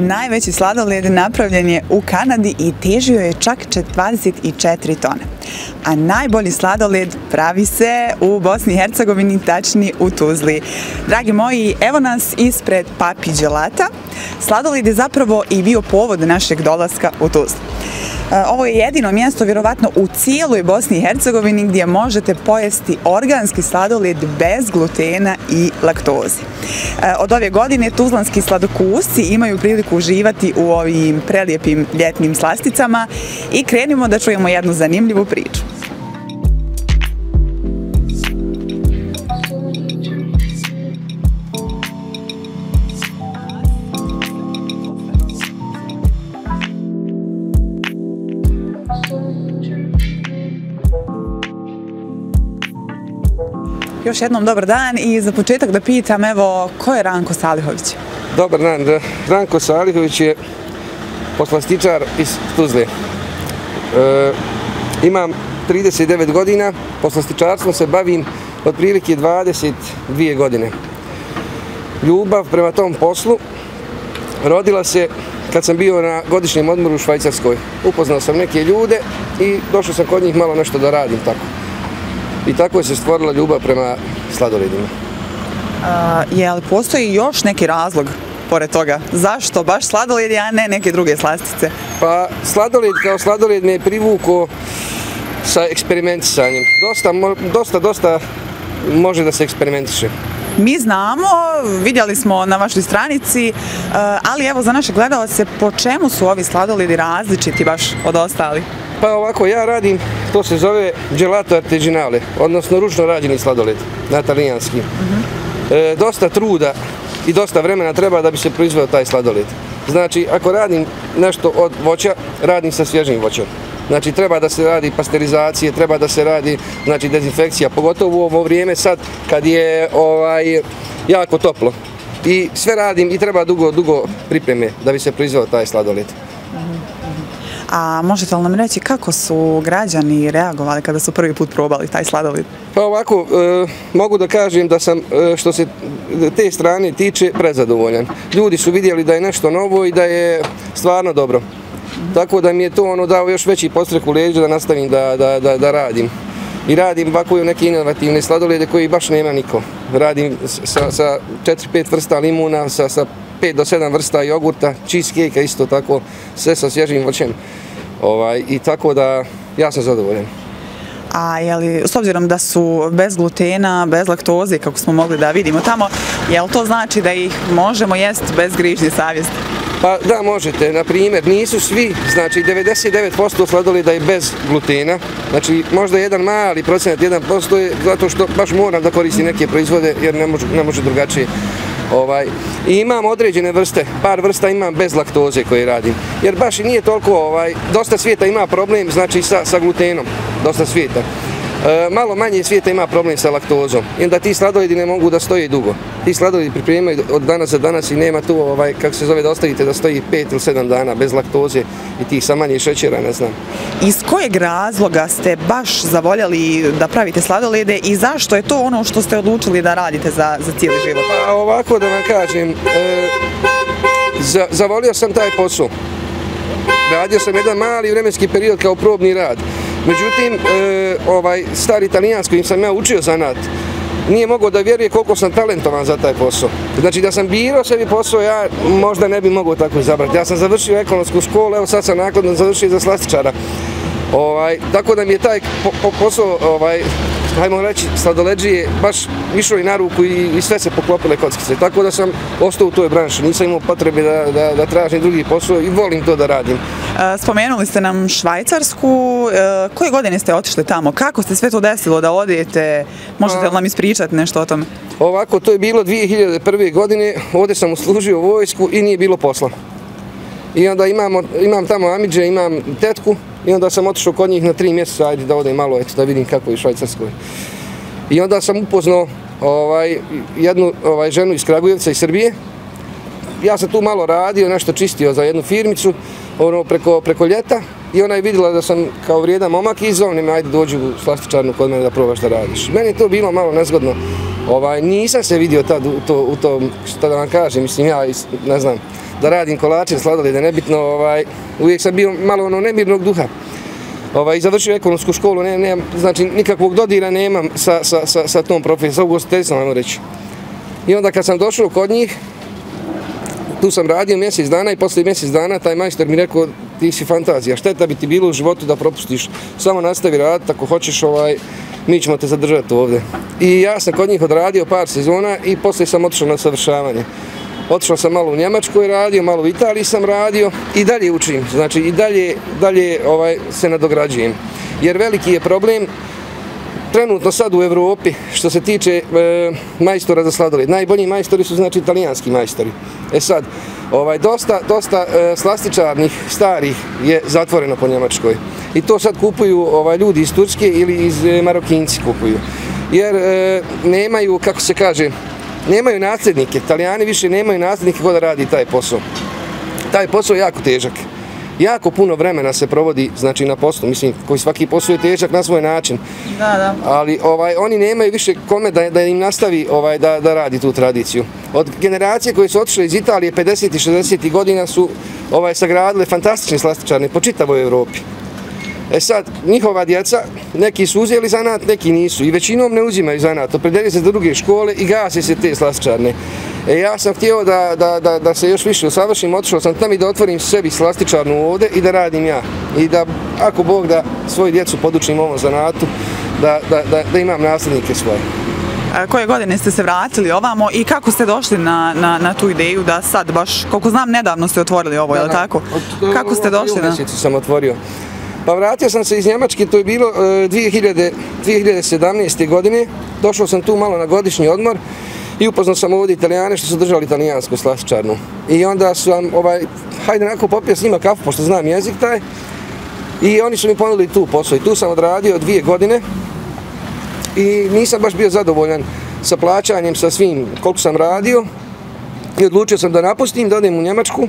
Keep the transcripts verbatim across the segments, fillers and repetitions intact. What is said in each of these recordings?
Najveći sladoled napravljen je u Kanadi i težio je čak dvadeset četiri tone. A najbolji sladoled pravi se u Bosni i Hercegovini, tačnije u Tuzli. Dragi moji, evo nas ispred Papi gelata. Sladoled je zapravo i bio povod našeg dolaska u Tuzlu. Ovo je jedino mjesto, vjerovatno, u cijeloj Bosni i Hercegovini gdje možete pojesti organski sladoled bez glutena i laktoze. Od ove godine tuzlanski sladokusci imaju priliku uživati u ovim prelijepim ljetnim slasticama i krenimo da čujemo jednu zanimljivu priču. Još jednom dobar dan i za početak da pitam, evo, ko je Ranko Salihović? Dobar dan, Ranko Salihović je poslastičar iz Tuzle. Imam trideset devet godina, poslastičarstvom se bavim od prilike dvadeset dvije godine. Ljubav prema tom poslu rodila se kad sam bio na godišnjem odmoru u Švajcarskoj. Upoznao sam neke ljude i došao sam kod njih malo nešto da radim tako. I tako je se stvorila ljubav prema sladoledima. Je li postoji još neki razlog pored toga? Zašto baš sladoled, a ne neke druge slastice? Pa sladoled kao sladoled me je privukao sa eksperimentisanjem. Dosta, dosta može da se eksperimentiše. Mi znamo, vidjeli smo na vašoj stranici, ali evo za naše gledalce, po čemu su ovi sladoledi različiti baš od ostalih? Pa ovako, ja radim, to se zove gelato artigianale, odnosno ručno rađeni sladoled na talijanski. Dosta truda i dosta vremena treba da bi se proizveo taj sladoled. Znači, ako radim nešto od voća, radim sa svježim voćem. Znači, treba da se radi pasterizacije, treba da se radi dezinfekcija, pogotovo u ovo vrijeme sad kad je jako toplo. I sve radim i treba dugo, dugo pripreme da bi se proizveo taj sladoled. A možete li nam reći kako su građani reagovali kada su prvi put probali taj sladoled? Pa ovako, mogu da kažem da sam, što se te strane tiče, prezadovoljan. Ljudi su vidjeli da je nešto novo i da je stvarno dobro. Tako da mi je to dao još veći podstrek u leđa da nastavim da radim. I radim ovako neke inovativne sladolede koji baš nema niko. Radim sa četiri pet vrsta limuna, sa pet do sedam vrsta jogurta, cheesecake-a isto tako, sve sa svježim voćem. I tako da ja sam zadovoljen. A je li, s obzirom da su bez glutena, bez laktoze, kako smo mogli da vidimo tamo, je li to znači da ih možemo jesti bez grižnje savjesti? Pa da, možete. Na primjer, nisu svi, znači devedeset devet posto sladoleda je bez glutena, znači možda jedan mali procenat, jedan posto je zato što baš moram da koristim neke proizvode jer ne može drugačije. I imam određene vrste, par vrsta imam bez laktoze koje radim, jer baš i nije toliko, dosta svijeta ima problem znači sa glutenom, dosta svijeta. Malo manje svijeta ima problem sa laktozom, jer da ti sladoledi ne mogu da stoje dugo. Ti sladoledi pripremaju od danas za danas i nema tu, kako se zove, da ostavite da stoji pet ili sedam dana bez laktoze i tih sa manje šećera, ne znam. Iz kojeg razloga ste baš zavoljeli da pravite sladolede i zašto je to ono što ste odlučili da radite za cijeli život? Pa ovako da vam kažem, zavolio sam taj posao. Radio sam jedan mali vremenski period kao probni rad. Međutim, stari italijanski kojim sam ja učio zanat, nije mogao da vjeruje koliko sam talentovan za taj posao. Znači da sam birao sebi posao, ja možda ne bi mogao tako izabrati. Ja sam završio ekonomsku školu, evo sad sam nakon završio za slastičara. Tako da mi je taj posao, hajmo reći, sladoleđije, baš išao i na ruku i sve se poklopile kockice. Tako da sam ostao u toj branši, nisam imao potrebe da tražim drugi posao i volim to da radim. Spomenuli ste nam Švajcarsku, koje godine ste otišli tamo? Kako ste sve to desilo da odijete? Možete li nam ispričati nešto o tome? Ovako, to je bilo dvije hiljade prve godine, ovdje sam uslužio vojsku i nije bilo posla. I onda imam tamo amidže, imam tetku i onda sam otišao kod njih na tri mjeseca, ajde da odem malo, eto da vidim kako je u Švajcarskoj. I onda sam upoznao jednu ženu iz Kragujevca, iz Srbije. Ja sam tu malo radio, nešto čistio za jednu firmicu preko ljeta i ona je vidjela da sam kao vrijedan momak i zovne me, ajde dođi u slastičarnu kod mene da probaš da radiš. Meni je to bilo malo nezgodno, nisam se vidio tad u to, što da vam kažem, mislim ja, ne znam. da radim kolače, sladolede, nebitno, uvijek sam bio malo nemirnog duha. I završio ekonomsku školu, znači nikakvog dodira nemam sa tom profesijom, sa ugostiteljstvom, ajmo reći. I onda kad sam došao kod njih, tu sam radio mjesec dana i poslije mjesec dana taj majster mi rekao ti si fantazija, šteta bi ti bilo u životu da propustiš, samo nastavi raditi, ako hoćeš, mi ćemo te zadržati ovdje. I ja sam kod njih odradio par sezona i poslije sam otišao na usavršavanje. Otišao sam malo u Njemačkoj radio, malo u Italiji sam radio i dalje učim, znači i dalje se nadograđujem. Jer veliki je problem trenutno sad u Evropi što se tiče majstora za sladoled. Najbolji majstori su znači italijanski majstori. E sad, dosta slastičarnih, starih je zatvoreno po Njemačkoj. I to sad kupuju ljudi iz Turske ili iz Marokinci kupuju. Jer nemaju, kako se kaže, nemaju nasljednike, Italijani više nemaju nasljednike ko da radi taj posao. Taj posao je jako težak. Jako puno vremena se provodi na poslu, mislim, koji svaki posao je težak na svoj način. Ali oni nemaju više kome da im nastavi da radi tu tradiciju. Od generacije koje su otišle iz Italije pedesetih i šezdesetih godina su sagradile fantastični slastičarni po čitavoj Evropi. E sad, njihova djeca, neki su uzeli zanat, neki nisu i većinom ne uzimaju zanat, opredelili se za druge škole i gase se te slastičarne. E ja sam htio da se još više usavršim, otišao sam tam i da otvorim sebi slastičarnu ovdje i da radim ja. I da, ako Bog da, svoju djecu podučim ovom zanatu, da imam nasljednike svoje. Koje godine ste se vratili ovamo i kako ste došli na tu ideju da sad baš, koliko znam, nedavno ste otvorili ovo, je li tako? Kako ste došli na... Mjesecu sam otvorio. Pa vratio sam se iz Njemačke, to je bilo dvije hiljade sedamnaeste. godine, došao sam tu malo na godišnji odmor i upoznao sam ovdje Italijane što su držali italijansku slastičarnu. I onda sam, hajde onako popio s njima kafu, pošto znam jezik taj, i oni su mi ponudili tu posao i tu sam odradio dvije godine i nisam baš bio zadovoljan sa plaćanjem, sa svim koliko sam radio i odlučio sam da napustim, da odem u Njemačku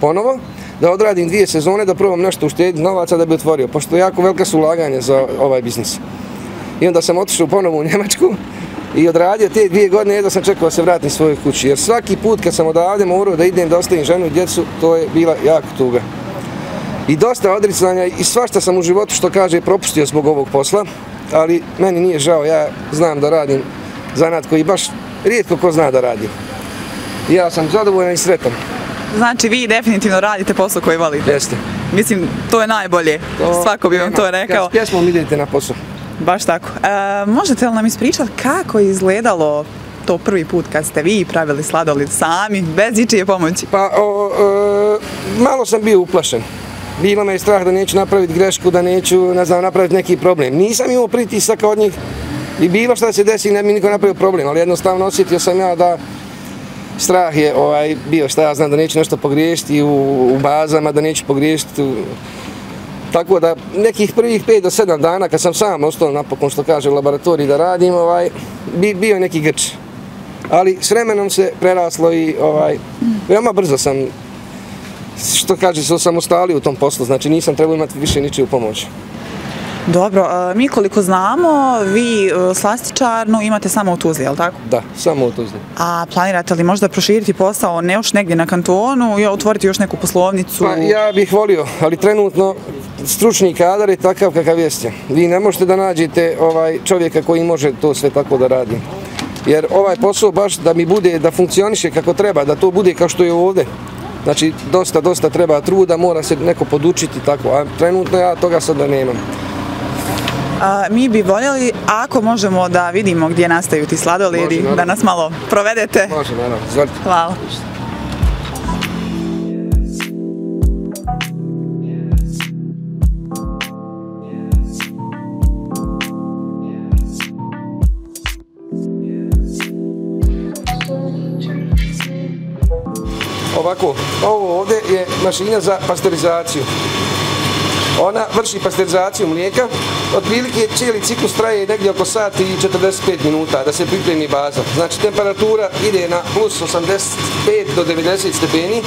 ponovo, da odradim dvije sezone, da probam nešto uštediti novaca da bi otvorio, pošto jako velika su ulaganja za ovaj biznis. I onda sam otišao ponovo u Njemačku i odradio te dvije godine, jedva sam čekao da se vratim svojoj kući, jer svaki put kad sam odavde morao da idem da ostavim ženu i djecu, to je bila jako tuga. I dosta odricanja i svašta sam u životu, što kaže, propustio zbog ovog posla, ali meni nije žao, ja znam da radim zanat koji baš rijetko ko zna da radim. Ja sam zadovoljan i sretan. Znači vi definitivno radite posao koji volite. Jeste. Mislim, to je najbolje. Svako bi vam to rekao. S pjesmom idete na posao. Baš tako. Možete li nam ispričati kako je izgledalo to prvi put kad ste vi pravili sladoled sami, bez ičije pomoći? Pa, malo sam bio uplašen. Bilo me je strah da neću napraviti grešku, da neću, ne znam, napraviti neki problem. Nisam imao pritisaka od njih i bilo šta se desi, ne bi niko napravio problem, ali jednostavno osjetio sam ja da strah je bio, šta ja znam, da neću nešto pogriješiti u bazama, da neću pogriješiti. Tako da nekih prvih pet do sedam dana kad sam sam ostao napokon, što kaže, u laboratoriji da radim, bio je neki grč. Ali s vremenom se preraslo i veoma brzo sam, što kaže, se osamostalio u tom poslu, znači nisam trebao imati više ničiju pomoć. Dobro, mi koliko znamo, vi slastičarnu imate samo u Tuzli, je li tako? Da, samo u Tuzli. A planirate li možda proširiti posao ne još negdje na kantonu i otvoriti još neku poslovnicu? Pa ja bih volio, ali trenutno stručni kadar je takav kakav jeste. Vi ne možete da nađete čovjeka koji može to sve tako da radi. Jer ovaj posao baš da mi bude, da funkcioniše kako treba, da to bude kao što je ovdje. Znači, dosta, dosta treba truda, mora se neko podučiti tako, a trenutno ja toga sada nemam. Mi bi voljeli, ako možemo, da vidimo gdje nastaju ti sladoledi, da nas malo provedete. Može, naravno. Izvolite. Hvala. Ovako, ovo ovdje je mašina za pasterizaciju. Ona vrši pasterizaciju mlijeka, otprilike cijeli ciklus traje negdje oko sat i četrdeset pet minuta da se pripremi baza. Znači temperatura ide na plus osamdeset pet do devedeset stepeni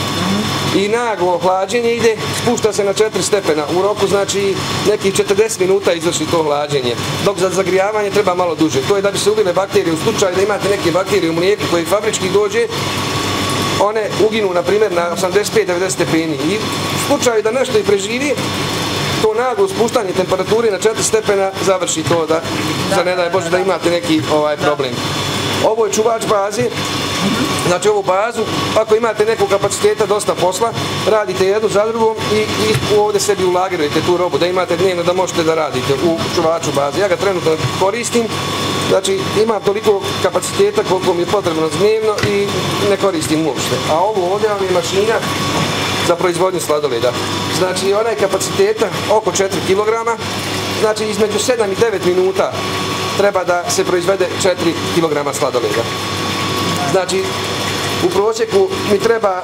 i naglo hlađenje ide, spušta se na četiri stepena. U roku znači nekih četrdeset minuta izvrši to hlađenje, dok za zagrijavanje treba malo duže. To je da bi se ubile bakterije, u slučaju da imate neke bakterije u mlijeku koje fabrički dođe, one uginu, na primjer, na osamdeset pet do devedeset stepeni. I u slučaju da nešto i preživi, to naglo spuštanje temperaturi na četiri stepena završi to da, da ne daj Bože, da imate neki problem. Ovo je čuvač baze, znači ovu bazu, ako imate nekog kapaciteta, dosta posla, radite jednu za drugom i ovdje sebi ulagirajte tu robu, da imate dnevno da možete da radite u čuvaču baze. Ja ga trenutno koristim, znači imam toliko kapaciteta koliko mi je potrebno dnevno i ne koristim uopšte. A ovo ovdje vam je mašina za proizvodnju sladoleda. Znači ona je kapaciteta oko četiri kilograma, znači između sedam i devet minuta treba da se proizvede četiri kilograma sladoleda. Znači, u prosjeku mi treba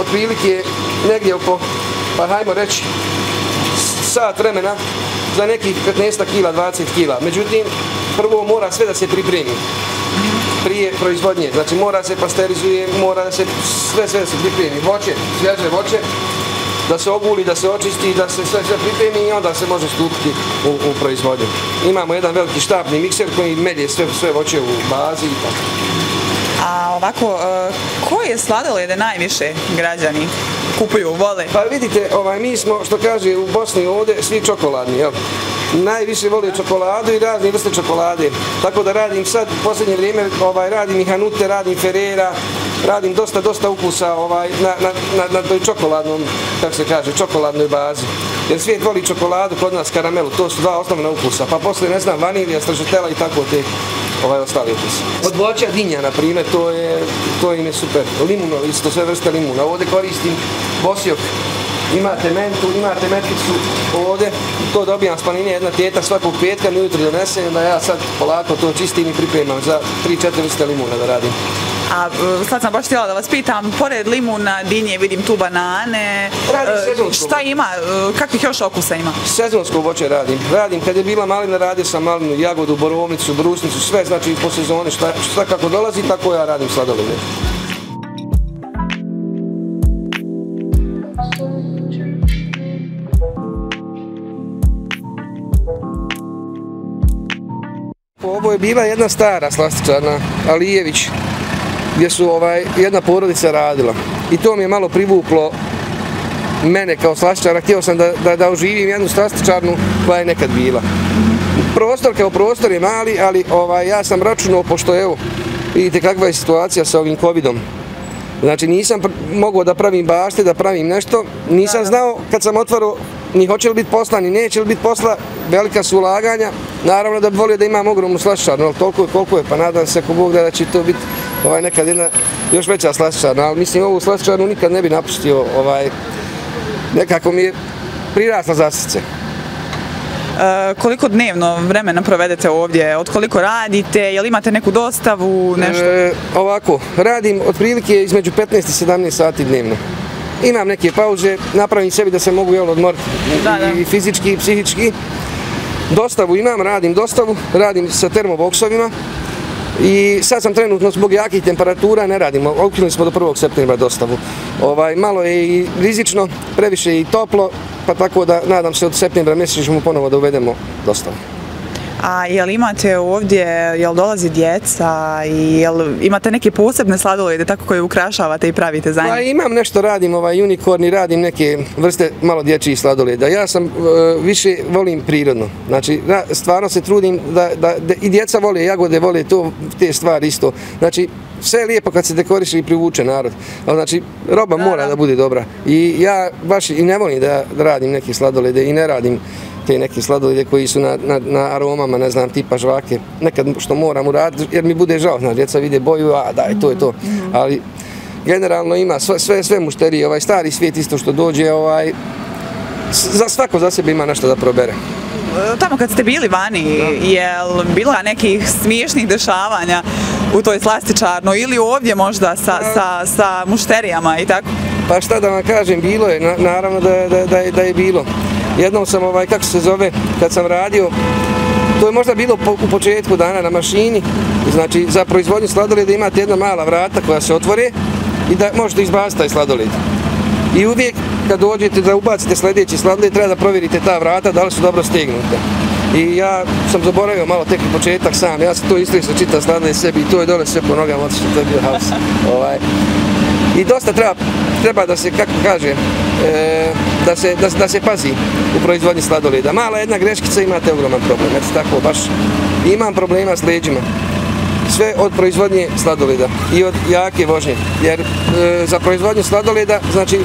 otprilike negdje oko, pa hajmo reći, sat vremena za nekih petnaest kila, dvadeset kila. Međutim, prvo mora sve da se pripremi prije proizvodnje. Znači, mora se pasterizuje, mora da se sve sve se pripremi. Voće, svježe voće, da se obuli, da se očisti, da se sve sve pripremi i onda se može stupiti u proizvodnju. Imamo jedan veliki štapni mikser koji melje sve voće u bazi i tako. A ovako, koje sladolede najviše građani kupuju, vole? Pa vidite, mi smo, što kaže u Bosni ovdje, svi čokoladni. Najviše vole čokoladu i razne vrste čokolade. Tako da radim sad, u posljednje vrijeme, radim i Hanute, radim Ferrera, radim dosta, dosta ukusa na toj čokoladnom, kako se kaže, čokoladnoj bazi. Jer svijet voli čokoladu, kod nas karamelu, to su dva osnovna ukusa. Pa poslije, ne znam, vanilija, stracciatella i tako te. Ovaj ostali ukus. Od voća dinja, na primjer, to im je super. Limuno, isto sve vrste limuna. Ovdje koristim bosiok. Imate mentu, imate metkicu ovdje. To dobijam s planine jedna teta svakog petka, mi ujutro donesem, onda ja sad polako to čistim i pripremam za tri četiri vrste limuna da radim. A sad sam baš htjela da vas pitam, pored limuna, dinje, vidim tu banane, šta ima, kakvih još okusa ima? Sezonsko voće radim. Radim, kad je bila malina, radio sam malinu, jagodu, borovnicu, brusnicu, sve, znači po sezoni, šta kako dolazi, tako ja radim sladolede. Ovo je bila jedna stara slastičarna, Alijević, gdje su jedna porodica radila i to mi je malo privuklo mene kao slastičara, htio sam da oživim jednu slastičarnu koja je nekad bila. Prostor kao prostor je mali, ali ja sam računao, pošto evo, vidite kakva je situacija sa ovim covidom. Znači nisam mogao da pravim bašte, da pravim nešto, nisam znao kad sam otvarao ni hoće li biti posla, ni neće li biti posla, velika su ulaganja, naravno da bi volio da imam ogromnu slastičarnu, ali toliko je koliko je, pa nadam se ako Bog da će to biti ovaj nekad jedna još veća slastičarna, ali mislim ovu slastičarnu nikad ne bi napustio, ovaj, nekako mi je prirasla za srce. Koliko dnevno vremena provedete ovdje, od koliko radite, jel imate neku dostavu, nešto? Ovako, radim otprilike između petnaest i sedamnaest sati dnevno. Imam neke pauze, napravim sebi da se mogu odmoriti i fizički i psihički. Dostavu imam, radim dostavu, radim sa termoboksovima. I sad sam trenutno zbog jakih temperatura ne radimo, ukinuli smo do prvog septembra dostavu. Malo je i rizično, previše je i toplo, pa tako da nadam se od septembra mjeseca ćemo ponovo da uvedemo dostavu. A jel imate ovdje, jel dolazi djeca i jel imate neke posebne sladolede tako koje ukrašavate i pravite za njih? Pa imam nešto, radim ovaj unikorni, radim neke vrste malo dječjih sladoleda. Ja sam više volim prirodno, znači stvarno se trudim da i djeca vole jagode, vole te stvari isto. Znači sve je lijepo kad se dekoriše i privuče narod, ali znači roba mora da bude dobra i ja baš i ne volim da radim neke sladolede i ne radim te neke sladolede koji su na aromama, ne znam, tipa žvake, nekad što moram uraditi, jer mi bude žao, znaš, djeca vide boju, a daj, to je to, ali generalno ima sve mušterije, ovaj stari svijet isto što dođe, ovaj, svako za sebe ima nešto da probere. Tamo kad ste bili vani, je li bila nekih smiješnih dešavanja u toj slastičarnoj ili ovdje možda sa mušterijama i tako? Pa šta da vam kažem, bilo je, naravno da je bilo. Jednom sam, kako se zove, kad sam radio, to je možda bilo u početku dana na mašini, znači za proizvodnju sladoleda imate jedna mala vrata koja se otvore i da možete izbaciti taj sladoled. I uvijek kad dođete da ubacite sljedeći sladoled, treba da provjerite ta vrata da li su dobro stegnute. I ja sam zaboravio malo tek u početak sam, ja sam to isto isto čitao sladoled sebi i to je dole sve po nogama otišlo, to je bio haos. I dosta treba, treba da se, kako kažem, e, da, se, da, da se pazi u proizvodnji sladoleda. Mala jedna greškica imate ogroman problem, eto tako baš. Imam problema s leđima. Sve od proizvodnje sladoleda i od jake vožnje. Jer e, za proizvodnju sladoleda, znači,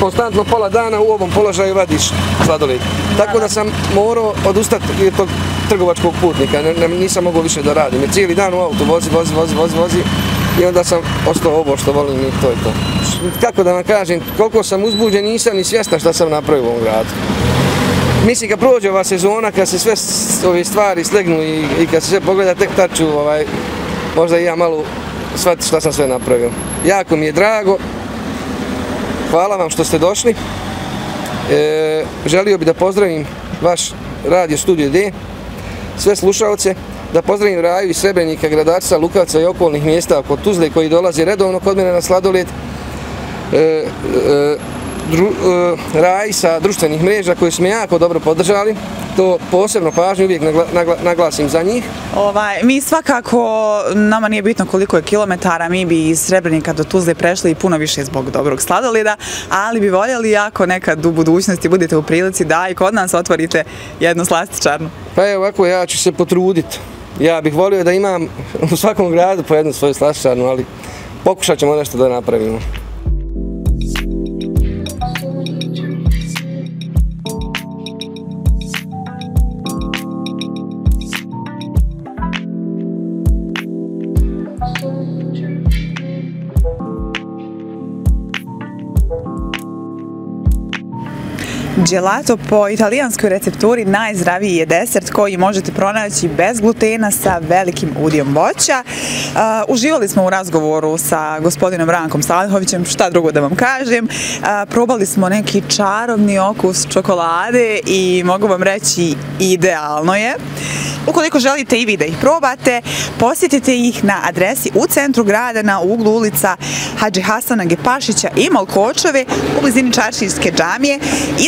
konstantno pola dana u ovom položaju vadiš sladoled. Tako da sam morao odustati od tog trgovačkog putnika, ne, nisam mogao više da radim. Jer cijeli dan u autu vozi, vozi, vozi, vozi, vozi. I onda sam ostao ovo što volim i to je to. Kako da vam kažem, koliko sam uzbuđen, nisam ni svjestan šta sam napravio u ovom gradu. Mislim, kad prođe ova sezona, kad se sve ove stvari slegnu i, i kad se sve pogleda tek taču, ovaj, možda i ja malo shvatim šta sam sve napravio. Jako mi je drago, hvala vam što ste došli. E, želio bih da pozdravim vaš radio Studio D, sve slušalce, da pozdravim Raju iz Srebrenika, Gradačca, Lukavca i okolnih mjesta oko Tuzle koji dolaze redovno kod mene na sladoled. E, e, Dru, e, Raj sa društvenih mreža koji smo jako dobro podržali, to posebno pažnju uvijek nagla, nagla, naglasim za njih. Ovaj, mi svakako, nama nije bitno koliko je kilometara, mi bi iz Srebrenika do Tuzle prešli i puno više zbog dobrog sladoleda, ali bi voljeli ako nekad u budućnosti budete u prilici da i kod nas otvorite jednu slastičarnu. Pa evo ovako, ja ću se potruditi. Ja bih volio da imam u svakom gradu po jednu svoju slastičarnu, ali pokušat ćemo nešto da napravimo. Gelato po italijanskoj recepturi najzdraviji je desert koji možete pronaći bez glutena sa velikim udijom voća. Uh, uživali smo u razgovoru sa gospodinom Rankom Salihovićem, šta drugo da vam kažem. Uh, probali smo neki čarovni okus čokolade i mogu vam reći idealno je. Ukoliko želite i vi da ih probate, posjetite ih na adresi u centru grada na uglu ulica Hadži Hasana Gepašića i Malkočove u blizini Čaršijske džamije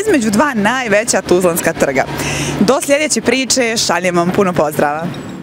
između dva najveća tuzlanska trga. Do sljedeće priče, šaljem vam puno pozdrava!